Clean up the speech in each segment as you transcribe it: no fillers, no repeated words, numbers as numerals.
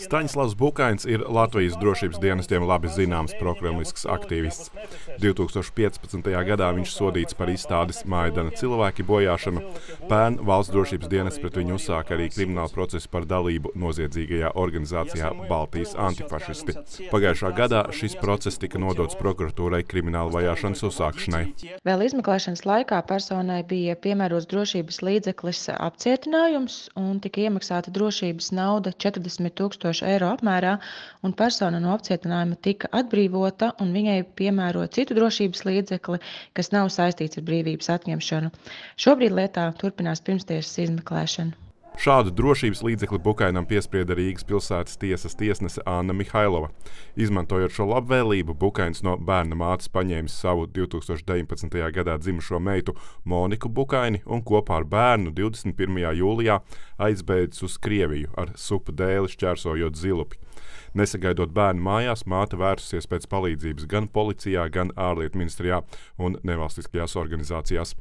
Staņislavs Bukains ir Latvijas drošības dienestiem labi zināms prokrimlisks aktīvists. 2015. gadā viņš sodīts par izstādes Maidana cilvēki bojāšanu. Pērn Valsts drošības dienests pret viņu uzsāka arī kriminālu procesu par dalību noziedzīgajā organizācijā Baltijas antifašisti. Pagājušā gadā šis process tika nodots prokuratūrai kriminālu vajāšanas uzsākšanai. Vēl izmeklēšanas laikā personai bija piemērots drošības līdzeklis apcietinājums un tika iemaksāta drošības nauda 40 000 eiro apmērā, un persona no apcietinājuma tika atbrīvota un viņai piemēro citu drošības līdzekli, kas nav saistīts ar brīvības atņemšanu. Šobrīd lietā turpinās pirmstiesas izmeklēšana. Šādu drošības līdzekli Bukainam piesprieda Rīgas pilsētas tiesas tiesnese Anna Mihailova. Izmantojot šo labvēlību, Bukains no bērna mātes paņēmis savu 2019. gadā dzimušo meitu Moniku Bukaini un kopā ar bērnu 21. jūlijā aizbēdzis uz Krieviju ar supu dēli šķērsojot Zilupi. Nesagaidot bērnu mājās, māte vērsusies pēc palīdzības gan policijā, gan ārlietu ministrijā un nevalstiskajās organizācijās.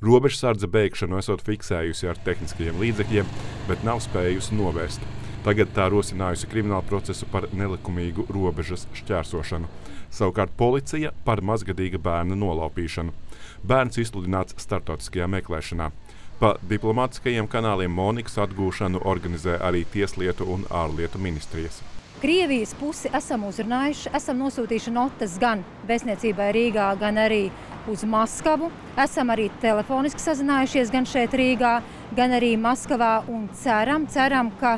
Robežsardze bēgšanu esot fiksējusi ar tehniskajiem līdzekļiem, bet nav spējusi novērst. Tagad tā rosinājusi kriminālu procesu par nelikumīgu robežas šķērsošanu. Savukārt policija par mazgadīga bērna nolaupīšanu. Bērns izsludināts starptautiskajā meklēšanā. Pa diplomātiskajiem kanāliem Monikas atgūšanu organizē arī Tieslietu un ārlietu ministrijas. Krievijas pusi esam uzrunājuši, esam nosūtījuši notas gan vēstniecībai Rīgā, gan arī uz Maskavu. Esam arī telefoniski sazinājušies gan šeit Rīgā, gan arī Maskavā un ceram, ka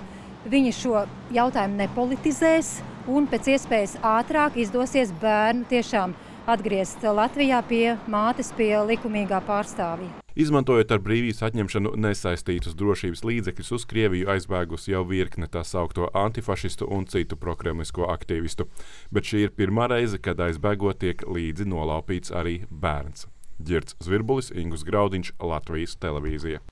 viņi šo jautājumu nepolitizēs un pēc iespējas ātrāk izdosies bērnu tiešām atgriezt Latvijā pie mātes, pie likumīgā pārstāvja. Izmantojot ar brīvības atņemšanu nesaistītus drošības līdzekļus, uz Krieviju aizbēgusi jau virkne tā saukto antifašistu un citu prokremlisko aktīvistu. Bet šī ir pirmā reize, kad aizbēgot tiek līdzi nolaupīts arī bērns. Ģirts Zvirbulis, Ingus Graudiņš, Latvijas televīzija.